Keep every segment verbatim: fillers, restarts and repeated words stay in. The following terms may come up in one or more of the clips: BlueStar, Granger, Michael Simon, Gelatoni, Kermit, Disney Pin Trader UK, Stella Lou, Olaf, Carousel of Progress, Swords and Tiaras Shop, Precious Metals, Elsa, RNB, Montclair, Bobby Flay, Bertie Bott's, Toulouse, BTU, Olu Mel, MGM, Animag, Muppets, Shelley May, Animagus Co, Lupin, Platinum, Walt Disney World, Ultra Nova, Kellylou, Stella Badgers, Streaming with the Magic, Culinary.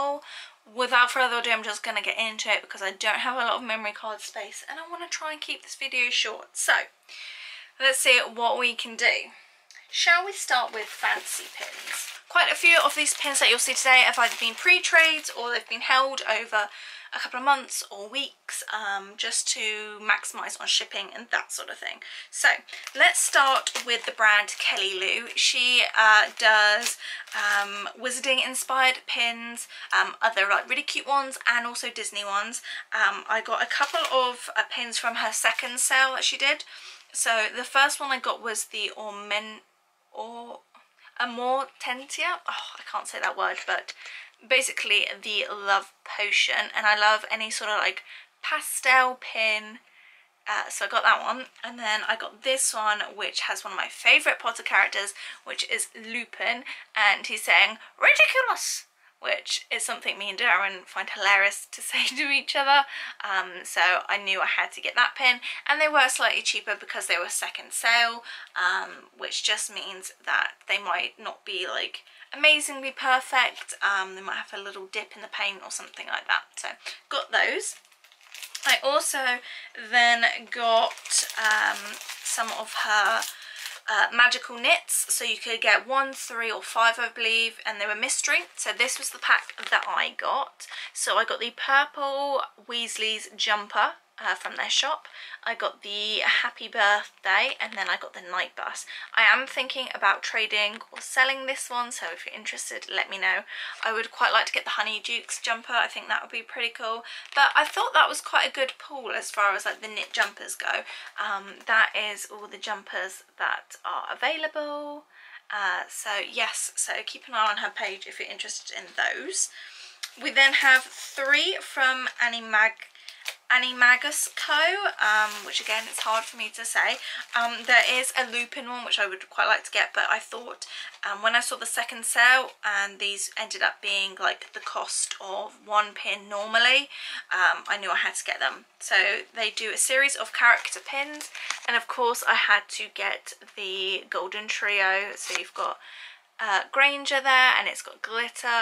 haul. Without further ado, I'm just going to get into it because I don't have a lot of memory card space and I want to try and keep this video short. So let's see what we can do. Shall we start with fancy pins? Quite a few of these pins that you'll see today have either been pre-trades or they've been held over a couple of months or weeks, um, just to maximise on shipping and that sort of thing. So let's start with the brand Kellylou. She uh, does um, wizarding inspired pins, um, other like really cute ones and also Disney ones. Um, I got a couple of uh, pins from her second sale that she did. So the first one I got was the Ormen or Amortentia, oh I can't say that word, but basically the love potion, and I love any sort of like pastel pin, uh, so I got that one. And then I got this one which has one of my favourite Potter characters, which is Lupin, and he's saying ridiculous, which is something me and Darren find hilarious to say to each other, um, so I knew I had to get that pin. And they were slightly cheaper because they were second sale, um, which just means that they might not be like amazingly perfect, um, they might have a little dip in the paint or something like that, so got those. I also then got um, some of her Uh, magical knits, so you could get one, three or five I believe, and they were mystery, so this was the pack that I got. So I got the purple Weasley's jumper uh, from their shop, I got the happy birthday, and then I got the night bus. I am thinking about trading or selling this one, so if you're interested let me know. I would quite like to get the Honeydukes jumper, I think that would be pretty cool, but I thought that was quite a good pool as far as like the knit jumpers go. Um, that is all the jumpers that are available, uh, so yes, so keep an eye on her page if you're interested in those. We then have three from Animag Animagus Co, um, which again it's hard for me to say. Um, there is a Lupin one which I would quite like to get, but I thought um, when I saw the second sale and these ended up being like the cost of one pin normally, um, I knew I had to get them. So they do a series of character pins, and of course I had to get the golden trio. So you've got uh, Granger there, and it's got glitter,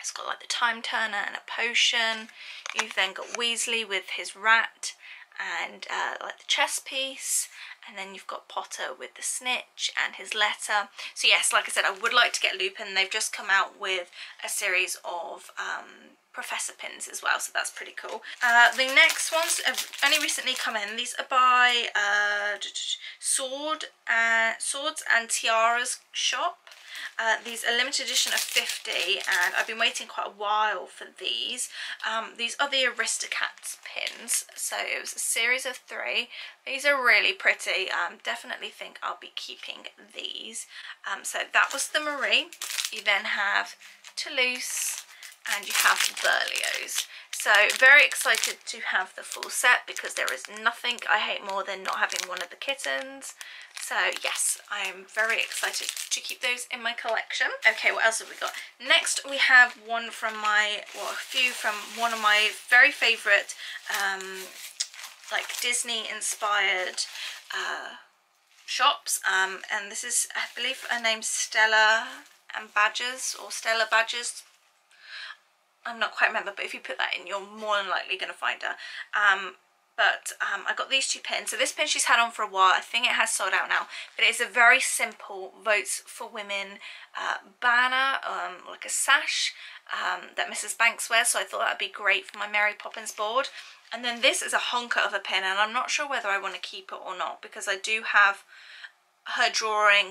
it's got like the time turner and a potion. You've then got Weasley with his rat and uh, like the chess piece, and then you've got Potter with the snitch and his letter. So yes, like I said, I would like to get Lupin. They've just come out with a series of um, Professor pins as well, so that's pretty cool. Uh, the next ones have only recently come in. These are by uh, Sword and, Swords and Tiaras Shop. Uh, these are limited edition of fifty, and I've been waiting quite a while for these. Um, these are the Aristocats pins, so it was a series of three. These are really pretty, um, definitely think I'll be keeping these. Um, so that was the Marie. You then have Toulouse and you have Berlioz. So very excited to have the full set because there is nothing I hate more than not having one of the kittens. So yes, I am very excited to keep those in my collection. Okay, what else have we got? Next we have one from my, well a few from one of my very favourite um, like Disney inspired uh, shops. Um, and this is, I believe her name's Stella and Badgers or Stella Badgers. I'm not quite remember, but if you put that in, you're more than likely going to find her. Um, but um, I got these two pins. So this pin she's had on for a while. I think it has sold out now. But it's a very simple Votes for Women uh, banner, um, like a sash um, that Missus Banks wears. So I thought that would be great for my Mary Poppins board. And then this is a honker of a pin. And I'm not sure whether I want to keep it or not, because I do have her drawing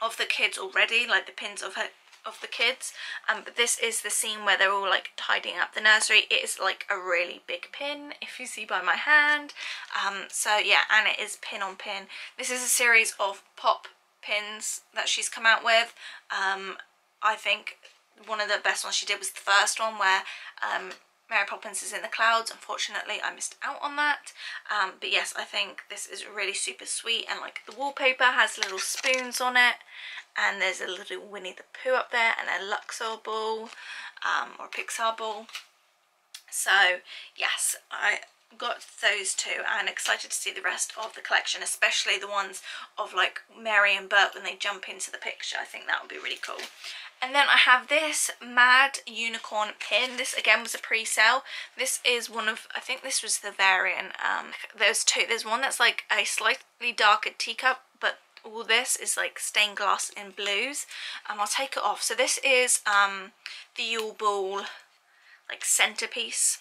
of the kids already, like the pins of her of the kids, um, but this is the scene where they're all like tidying up the nursery. It is like a really big pin if you see by my hand, um, so yeah, and it is pin on pin. This is a series of pop pins that she's come out with. um, I think one of the best ones she did was the first one where um, Mary Poppins is in the clouds. Unfortunately I missed out on that, um, but yes, I think this is really super sweet, and like the wallpaper has little spoons on it. And there's a little Winnie the Pooh up there and a Luxor ball, um, or a Pixar ball. So yes, I got those two and excited to see the rest of the collection, especially the ones of like Mary and Bert when they jump into the picture. I think that would be really cool. And then I have this Mad Unicorn pin. This again was a pre-sale. This is one of, I think this was the variant. Um, there's two. There's one that's like a slightly darker teacup, but all this is like stained glass in blues. Um, I'll take it off. So this is um, the Yule Ball like centerpiece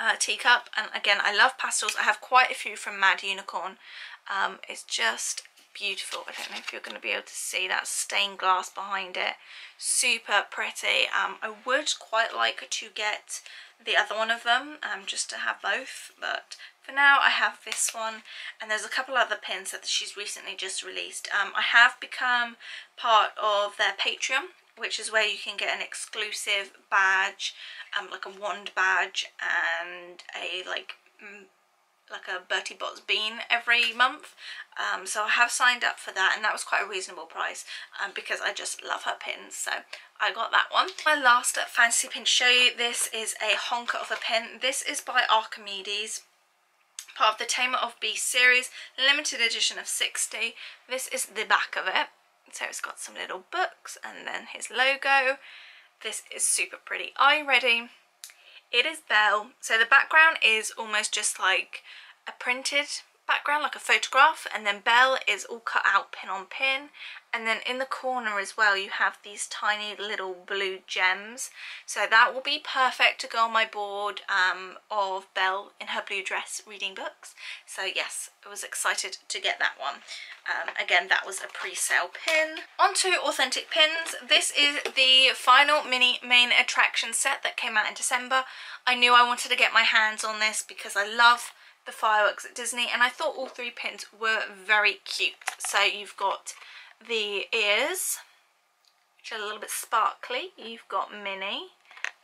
uh, teacup. And again, I love pastels. I have quite a few from Mad Unicorn. Um, it's just beautiful. I don't know if you're going to be able to see that stained glass behind it. Super pretty. Um, I would quite like to get the other one of them, um, just to have both. But for now, I have this one, and there's a couple other pins that she's recently just released. Um, I have become part of their Patreon, which is where you can get an exclusive badge, um, like a wand badge, and a like. Mm, like a Bertie Bott's bean every month. Um, so I have signed up for that, and that was quite a reasonable price um, because I just love her pins, so I got that one. My last fantasy pin to show you, this is a honker of a pin. This is by Archimedes, part of the Tamer of Beasts series, limited edition of sixty. This is the back of it, so it's got some little books and then his logo. This is super pretty. Are you ready? It is Belle. So the background is almost just like a printed background, like a photograph, and then Belle is all cut out pin on pin, and then in the corner as well you have these tiny little blue gems. So that will be perfect to go on my board um, of Belle in her blue dress reading books. So yes, I was excited to get that one. Um, again, that was a pre-sale pin. On to authentic pins. This is the final mini main attraction set that came out in December. I knew I wanted to get my hands on this because I love the fireworks at Disney, and I thought all three pins were very cute. So you've got the ears, which are a little bit sparkly. You've got Minnie,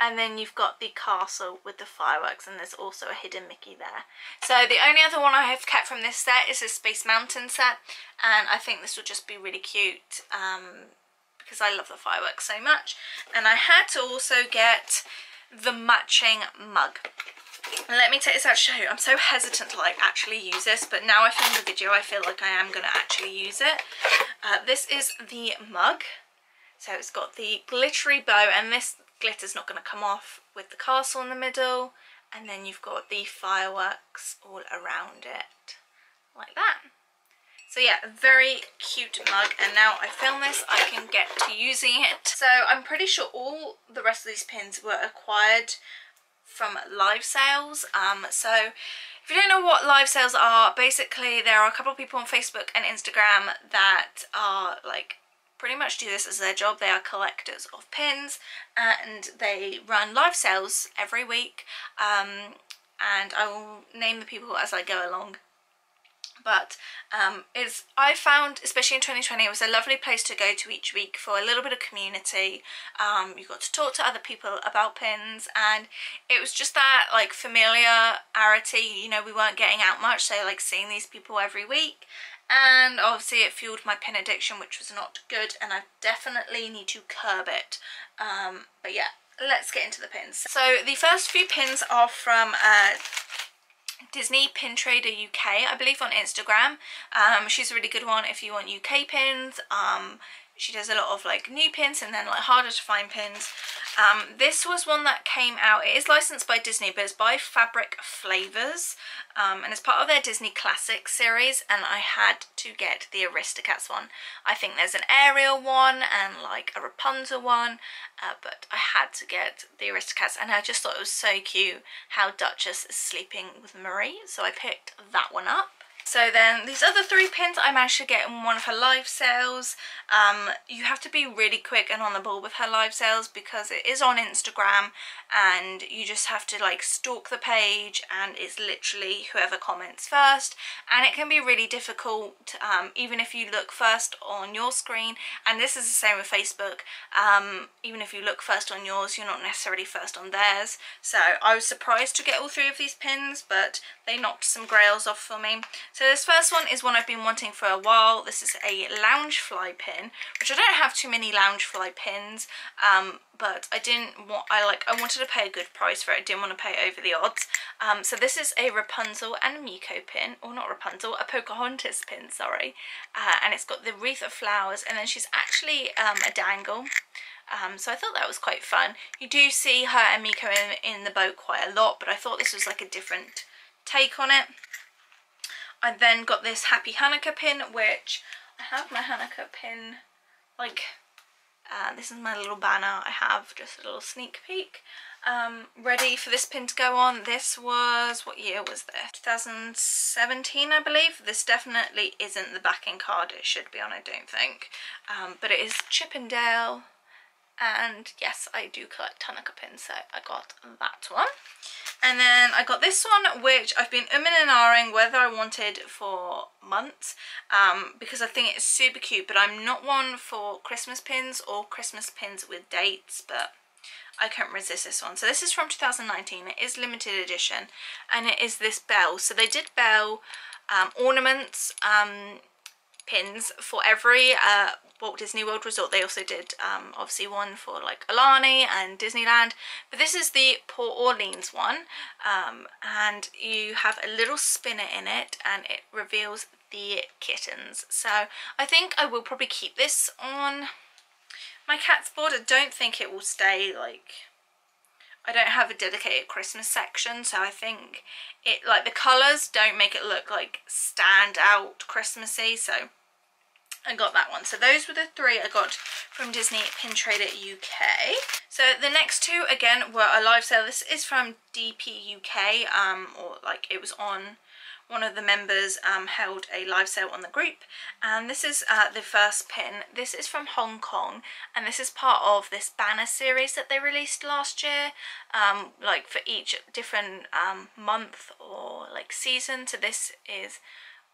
and then you've got the castle with the fireworks, and there's also a hidden Mickey there. So the only other one I have kept from this set is this Space Mountain set, and I think this will just be really cute um, because I love the fireworks so much. And I had to also get the matching mug. Let me take this out to show you. I'm so hesitant to like actually use this, but now I filmed the video I feel like I am going to actually use it. Uh, this is the mug. So it's got the glittery bow, and this glitter's not going to come off, with the castle in the middle, and then you've got the fireworks all around it like that. So yeah, a very cute mug, and now I film this, I can get to using it. So I'm pretty sure all the rest of these pins were acquired from live sales. Um, so if you don't know what live sales are, basically there are a couple of people on Facebook and Instagram that are like pretty much do this as their job. They are collectors of pins, and they run live sales every week. Um, and I will name the people as I go along. But um, it's, I found, especially in twenty twenty, it was a lovely place to go to each week for a little bit of community. Um, you got to talk to other people about pins, and it was just that like familiarity. You know, we weren't getting out much, so like seeing these people every week. And obviously it fueled my pin addiction, which was not good, and I definitely need to curb it. Um, but yeah, let's get into the pins. So the first few pins are from Uh, Disney Pin Trader U K, I believe, on Instagram. Um, she's a really good one if you want U K pins. Um, she does a lot of like new pins and then like harder to find pins. Um, this was one that came out. It is licensed by Disney, but it's by Fabric Flavors, um, and it's part of their Disney Classics series. And I had to get the Aristocats one. I think there's an Ariel one and like a Rapunzel one, uh, but I had to get the Aristocats, and I just thought it was so cute how Duchess is sleeping with Marie, so I picked that one up. So then these other three pins I managed to get in one of her live sales. Um, you have to be really quick and on the ball with her live sales because it is on Instagram, and you just have to like stalk the page, and it's literally whoever comments first, and it can be really difficult um, even if you look first on your screen. And this is the same with Facebook. Um, even if you look first on yours, you're not necessarily first on theirs. So I was surprised to get all three of these pins, but they knocked some grails off for me. So this first one is one I've been wanting for a while. This is a Loungefly pin, which I don't have too many Loungefly pins, um, but I didn't want, I like, I wanted to pay a good price for it. I didn't want to pay over the odds. Um, so this is a Rapunzel and Miko pin, or not Rapunzel, a Pocahontas pin, sorry. Uh, and it's got the wreath of flowers, and then she's actually um, a dangle. Um, so I thought that was quite fun. You do see her and Miko in, in the boat quite a lot, but I thought this was like a different take on it. I then got this Happy Hanukkah pin, which I have my Hanukkah pin, like, uh, this is my little banner I have, just a little sneak peek, um, ready for this pin to go on. This was, what year was this? twenty seventeen, I believe. This definitely isn't the backing card it should be on, I don't think, um, but it is Chippendale. And yes, I do collect Hanukkah pins, so I got that one. And then I got this one, which I've been umming and ahhing whether I wanted for months, um, because I think it's super cute, but I'm not one for Christmas pins or Christmas pins with dates, but I can't resist this one. So this is from two thousand nineteen, it is limited edition, and it is this bell. So they did bell um, ornaments, um, pins for every uh, Walt Disney World resort. They also did um, obviously one for like Alani and Disneyland, but this is the Port Orleans one, um, and you have a little spinner in it and it reveals the kittens. So I think I will probably keep this on my cat's board. I don't think it will stay, like, I don't have a dedicated Christmas section, so I think it, like, the colours don't make it look like stand out Christmassy, so I got that one. So those were the three I got from Disney Pin Trader U K. So the next two again were a live sale. This is from D P U K, um, or like it was on, one of the members um, held a live sale on the group, and this is uh, the first pin. This is from Hong Kong, and this is part of this banner series that they released last year, um, like for each different um, month or like season. So this is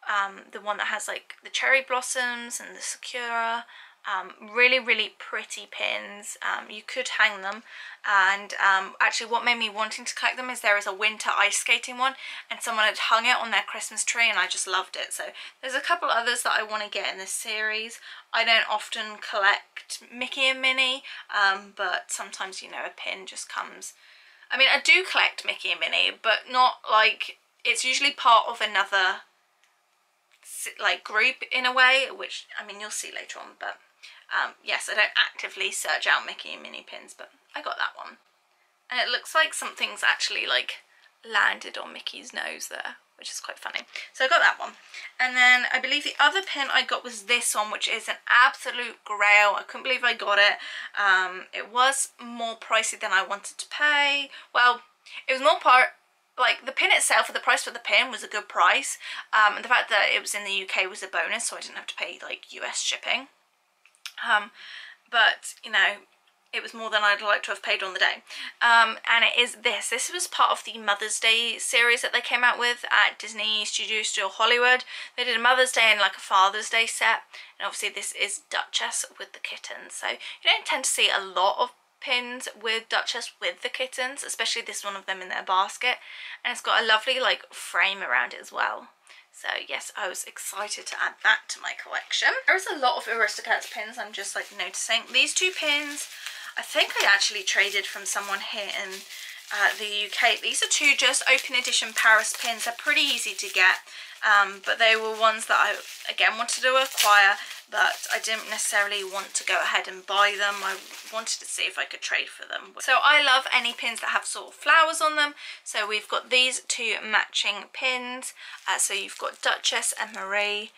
um, the one that has like the cherry blossoms and the sakura. Um, really, really pretty pins. Um, you could hang them, and um, actually what made me wanting to collect them is there is a winter ice skating one, and someone had hung it on their Christmas tree and I just loved it. So there's a couple others that I want to get in this series. I don't often collect Mickey and Minnie, um, but sometimes, you know, a pin just comes. I mean, I do collect Mickey and Minnie, but not like, it's usually part of another like group in a way, which, I mean, you'll see later on, but Um, yes, I don't actively search out Mickey and Minnie pins, but I got that one. And it looks like something's actually like landed on Mickey's nose there, which is quite funny. So I got that one. And then I believe the other pin I got was this one, which is an absolute grail. I couldn't believe I got it. Um, it was more pricey than I wanted to pay. Well, it was more part, like the pin itself, or the price for the pin was a good price. Um, and the fact that it was in the U K was a bonus, so I didn't have to pay like U S shipping. Um, but, you know, it was more than I'd like to have paid on the day. Um, and it is this. This was part of the Mother's Day series that they came out with at Disney Studios Studio Hollywood. They did a Mother's Day and like a Father's Day set. And obviously this is Duchess with the kittens. So you don't tend to see a lot of pins with Duchess with the kittens, especially this one of them in their basket. And it's got a lovely like frame around it as well. So yes, I was excited to add that to my collection. There is a lot of Aristocats pins, I'm just like noticing. These two pins, I think I actually traded from someone here in uh, the U K. These are two just open edition Paris pins. They're pretty easy to get, um, but they were ones that I, again, wanted to acquire, but I didn't necessarily want to go ahead and buy them. I wanted to see if I could trade for them. So I love any pins that have sort of flowers on them. So we've got these two matching pins. Uh, so you've got Duchess and Marie,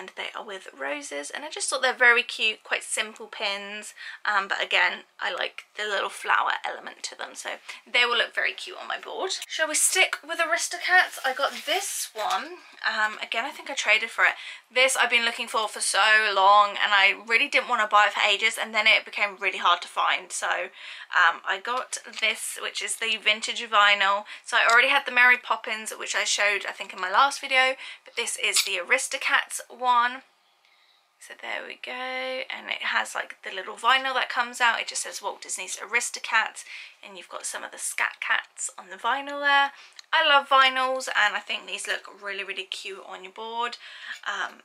and they are with roses. And I just thought they're very cute, quite simple pins. Um, but again, I like the little flower element to them. So they will look very cute on my board. Shall we stick with Aristocats? I got this one. Um, again, I think I traded for it. This I've been looking for for so long, and I really didn't want to buy it for ages, and then it became really hard to find. So um, I got this, which is the vintage vinyl. So I already had the Mary Poppins, which I showed, I think, in my last video. But this is the Aristocats one. So there we go, and it has like the little vinyl that comes out. It just says Walt Disney's Aristocats, and you've got some of the scat cats on the vinyl there. I love vinyls, and I think these look really, really cute on your board. Um,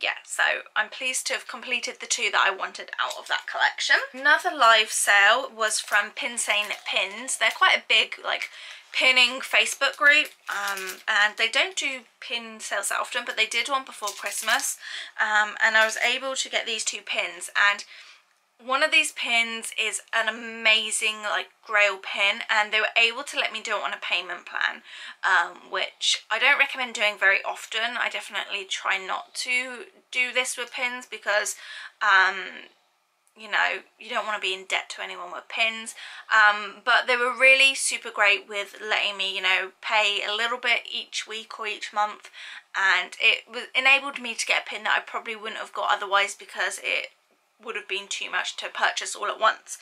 yeah, so I'm pleased to have completed the two that I wanted out of that collection. Another live sale was from Pinsane Pins. They're quite a big, like, pinning Facebook group, um, and they don't do pin sales that often, but they did one before Christmas, um, and I was able to get these two pins. And one of these pins is an amazing, like, grail pin, and they were able to let me do it on a payment plan, um, which I don't recommend doing very often. I definitely try not to do this with pins because, um, you know, you don't want to be in debt to anyone with pins, um, but they were really super great with letting me, you know, pay a little bit each week or each month, and it enabled me to get a pin that I probably wouldn't have got otherwise because it would have been too much to purchase all at once.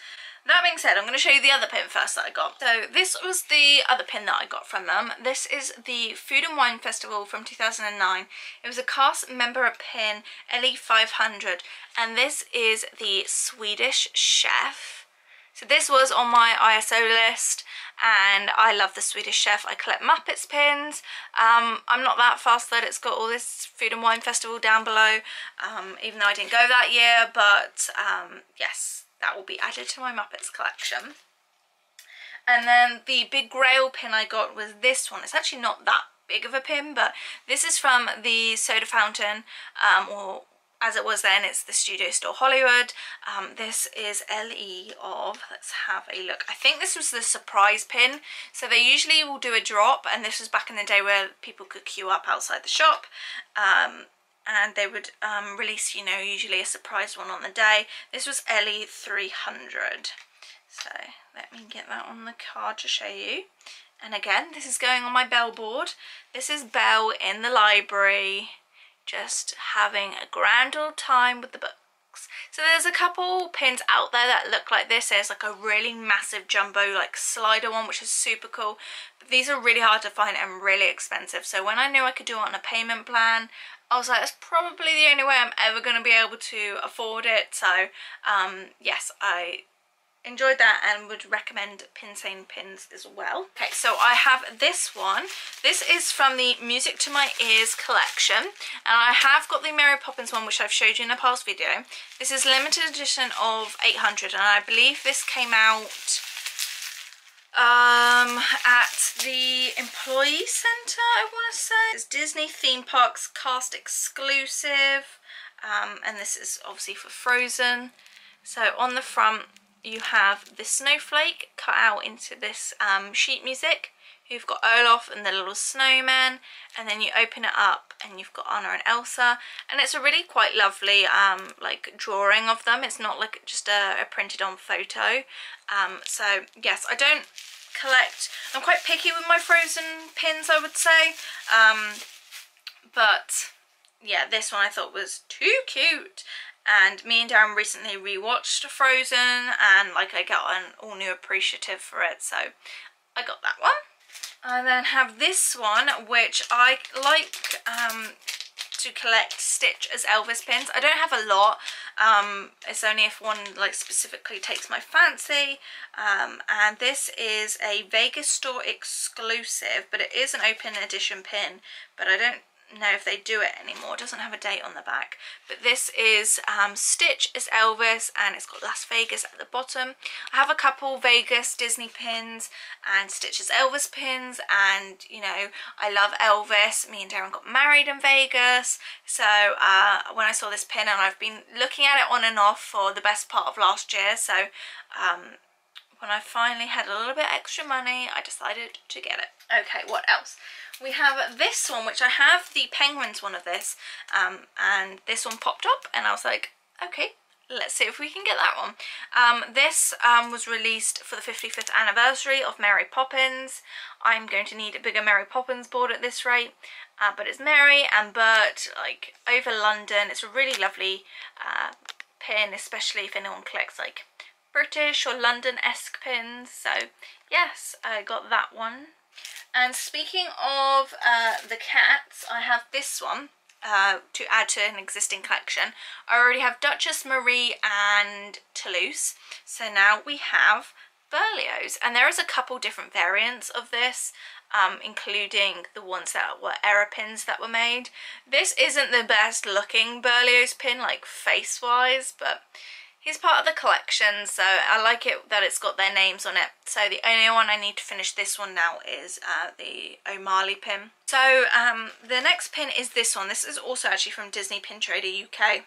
That being said, I'm going to show you the other pin first that I got. So this was the other pin that I got from them. This is the Food and Wine Festival from two thousand nine. It was a cast member pin, L E five hundred, and this is the Swedish Chef. So this was on my I S O list, and I love the Swedish Chef. I collect Muppets pins. Um, I'm not that fast that it's got all this Food and Wine Festival down below, um, even though I didn't go that year, but um, yes, that will be added to my Muppets collection. And then the big grail pin I got was this one. It's actually not that big of a pin, but this is from the Soda Fountain, um, or as it was then, it's the Studio Store Hollywood. Um, this is L E of, let's have a look. I think this was the surprise pin. So they usually will do a drop, and this was back in the day where people could queue up outside the shop. Um, and they would um, release, you know, usually a surprise one on the day. This was L E three hundred. So let me get that on the card to show you. And again, this is going on my Belle board. This is Belle in the library, just having a grand old time with the books. So there's a couple pins out there that look like this. There's like a really massive jumbo, like, slider one, which is super cool. But these are really hard to find and really expensive. So when I knew I could do it on a payment plan, I was like, that's probably the only way I'm ever going to be able to afford it. So um, yes, I enjoyed that and would recommend Pinsane Pins as well. Okay, so I have this one. This is from the Music to My Ears collection, and I have got the Mary Poppins one, which I've showed you in a past video. This is limited edition of eight hundred, and I believe this came out um at the employee center, I want to say. It's Disney theme parks cast exclusive, um and this is obviously for Frozen. So on the front you have the snowflake cut out into this um, sheet music. You've got Olaf and the little snowman, and then you open it up and you've got Anna and Elsa, and it's a really quite lovely um, like, drawing of them. It's not like just a, a printed on photo. Um, so yes, I don't collect, I'm quite picky with my Frozen pins, I would say, um, but yeah, this one I thought was too cute. And me and Darren recently rewatched Frozen, and like, I got an all new appreciative for it, so I got that one. I then have this one, which I like um, to collect Stitch as Elvis pins. I don't have a lot. Um, it's only if one, like, specifically takes my fancy. Um, and this is a Vegas store exclusive, but it is an open edition pin. But I don't know if they do it anymore. It doesn't have a date on the back, but this is um Stitch as Elvis, and it's got Las Vegas at the bottom. I have a couple Vegas Disney pins and Stitch as Elvis pins, and you know, I love Elvis. Me and Darren got married in Vegas, so uh when I saw this pin, and I've been looking at it on and off for the best part of last year, so um when I finally had a little bit extra money, I decided to get it. Okay, what else? We have this one, which I have the Penguins one of this, um, and this one popped up, and I was like, okay, let's see if we can get that one. Um, this um, was released for the fifty-fifth anniversary of Mary Poppins. I'm going to need a bigger Mary Poppins board at this rate, uh, but it's Mary and Bert, like, over London. It's a really lovely uh, pin, especially if anyone collects, like, British or London-esque pins. So yes, I got that one. And speaking of uh, the cats, I have this one. uh, to add to an existing collection. I already have Duchess, Marie and Toulouse, so now we have Berlioz, and there is a couple different variants of this, um, including the ones that were error pins that were made. This isn't the best looking Berlioz pin, like face wise, but he's part of the collection, so I like it that it's got their names on it. So the only one I need to finish this one now is uh, the O'Malley pin. So um, the next pin is this one. This is also actually from Disney Pin Trader U K.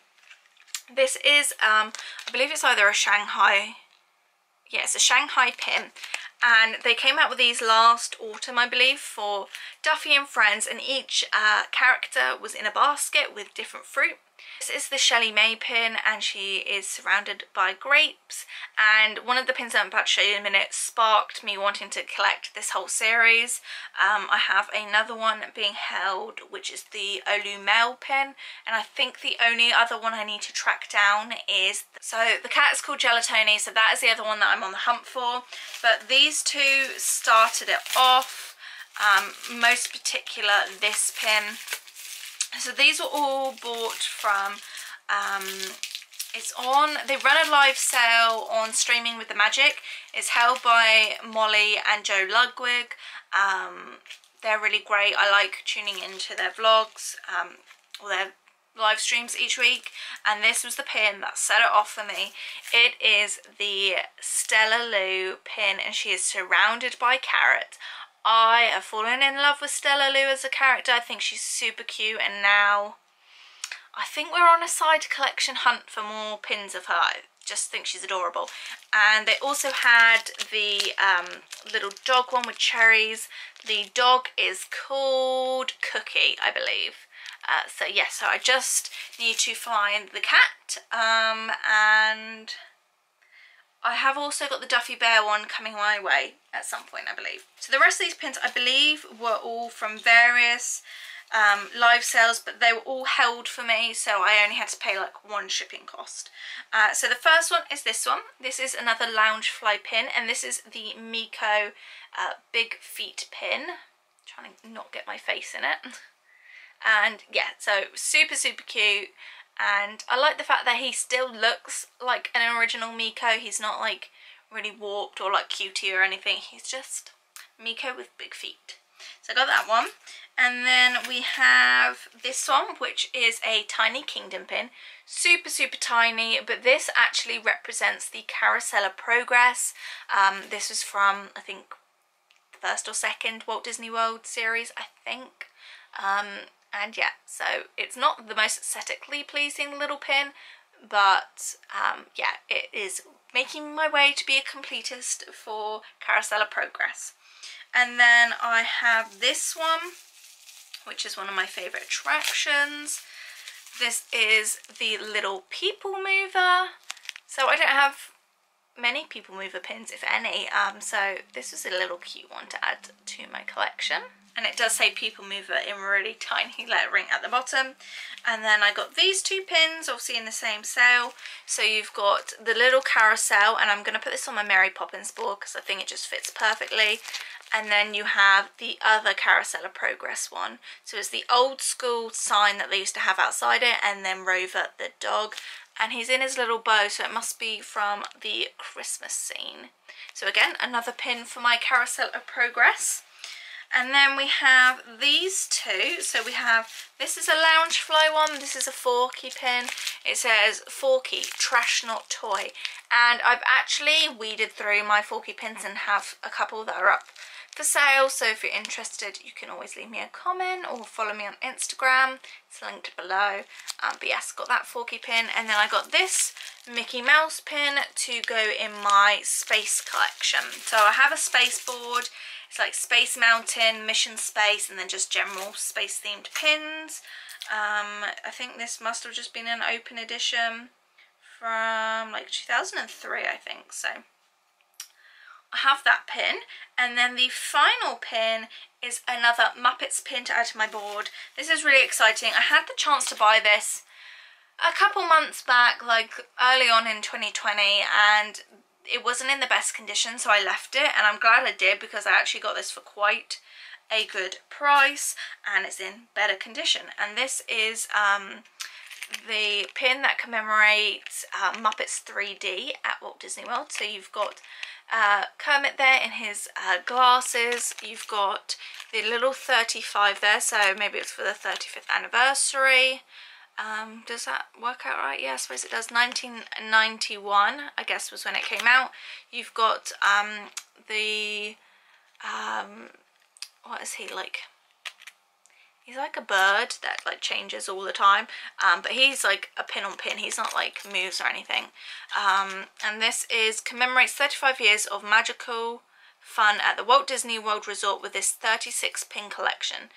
This is, um, I believe it's either a Shanghai, yeah, it's a Shanghai pin. And they came out with these last autumn, I believe, for Duffy and Friends, and each uh, character was in a basket with different fruit. This is the Shelley May pin, and she is surrounded by grapes, and one of the pins that I'm about to show you in a minute sparked me wanting to collect this whole series. Um, I have another one being held, which is the Olu Mel pin, and I think the only other one I need to track down is, so the cat's called Gelatoni, so that is the other one that I'm on the hunt for, but these two started it off, um, most particular this pin. So these were all bought from, um, it's on, they run a live sale on Streaming with the Magic. It's held by Molly and Joe Ludwig. Um, they're really great. I like tuning into their vlogs um, or their live streams each week. And this was the pin that set it off for me. It is the Stella Lou pin, and she is surrounded by carrots. I have fallen in love with Stella Lou as a character. I think she's super cute, and now I think we're on a side collection hunt for more pins of her. I just think she's adorable. And they also had the um, little dog one with cherries. The dog is called Cookie, I believe. Uh, so yes, yeah, so I just need to find the cat, um, and I have also got the Duffy Bear one coming my way at some point, I believe. So the rest of these pins, I believe, were all from various um, live sales, but they were all held for me, so I only had to pay like one shipping cost. Uh, so the first one is this one. This is another Loungefly pin, and this is the Miko uh, Big Feet pin. I'm trying to not get my face in it. And yeah, so super, super cute. And I like the fact that he still looks like an original Miko. He's not like really warped or like cutie or anything. He's just Miko with big feet. So I got that one. And then we have this one, which is a Tiny Kingdom pin. Super, super tiny, but this actually represents the Carousel of Progress. Um, this was from, I think, the first or second Walt Disney World series, I think. Um... And yeah, so it's not the most aesthetically pleasing little pin, but um, yeah, it is making my way to be a completist for Carousel of Progress. And then I have this one, which is one of my favourite attractions. This is the little People Mover. So I don't have many People Mover pins, if any, um, so this was a little cute one to add to my collection. And it does say People Mover in really tiny lettering at the bottom. And then I got these two pins, obviously in the same sale. So you've got the little carousel, and I'm going to put this on my Mary Poppins board because I think it just fits perfectly. And then you have the other Carousel of Progress one. So it's the old school sign that they used to have outside it, and then Rover the dog. And he's in his little bow, so it must be from the Christmas scene. So again, another pin for my Carousel of Progress. And then we have these two. So we have, this is a Loungefly one, this is a Forky pin. It says Forky, trash not toy. And I've actually weeded through my Forky pins and have a couple that are up for sale. So if you're interested, you can always leave me a comment or follow me on Instagram. It's linked below. Um, but yes, got that Forky pin. And then I got this Mickey Mouse pin to go in my space collection. So I have a space board. It's like Space Mountain, Mission Space, and then just general space themed pins. Um, I think this must have just been an open edition from like two thousand three, I think. So I have that pin. And then the final pin is another Muppets pin to add to my board. This is really exciting. I had the chance to buy this a couple months back, like early on in twenty twenty, and it wasn't in the best condition, so I left it, and I'm glad I did because I actually got this for quite a good price and it's in better condition. And this is um, the pin that commemorates uh, Muppets three D at Walt Disney World. So you've got uh, Kermit there in his uh, glasses, you've got the little thirty-five there, so maybe it's for the thirty-fifth anniversary. Um, does that work out right? Yeah, I suppose it does. nineteen ninety-one, I guess, was when it came out. You've got um, the, um, what is he like? He's like a bird that like changes all the time, um, but he's like a pin on pin. He's not like moves or anything. Um, and this is commemorates thirty-five years of magical fun at the Walt Disney World Resort with this thirty-six pin collection.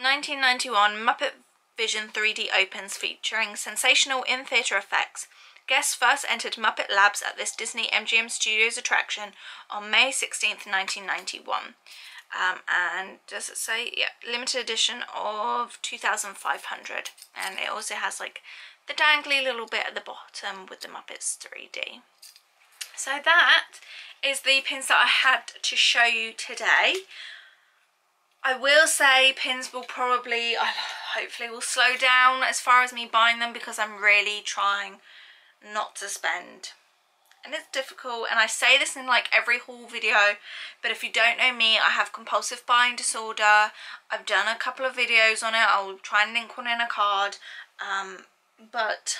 nineteen ninety-one, Muppet Vision three D opens featuring sensational in-theatre effects. Guests first entered Muppet Labs at this Disney M G M Studios attraction on May sixteenth, nineteen ninety-one. Um, and does it say? Yeah, limited edition of two thousand five hundred. And it also has like the dangly little bit at the bottom with the Muppets three D. So that is the pins that I had to show you today. I will say pins will probably, I hopefully will slow down as far as me buying them, because I'm really trying not to spend. And it's difficult, and I say this in like every haul video, but if you don't know me, I have compulsive buying disorder. I've done a couple of videos on it. I'll try and link one in a card, um, but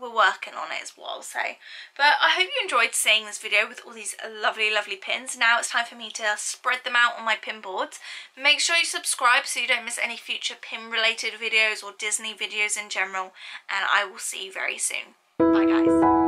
we're working on it is what I'll say. But I hope you enjoyed seeing this video with all these lovely lovely pins. Now it's time for me to spread them out on my pin boards. Make sure you subscribe so you don't miss any future pin related videos or Disney videos in general, and I will see you very soon. Bye guys.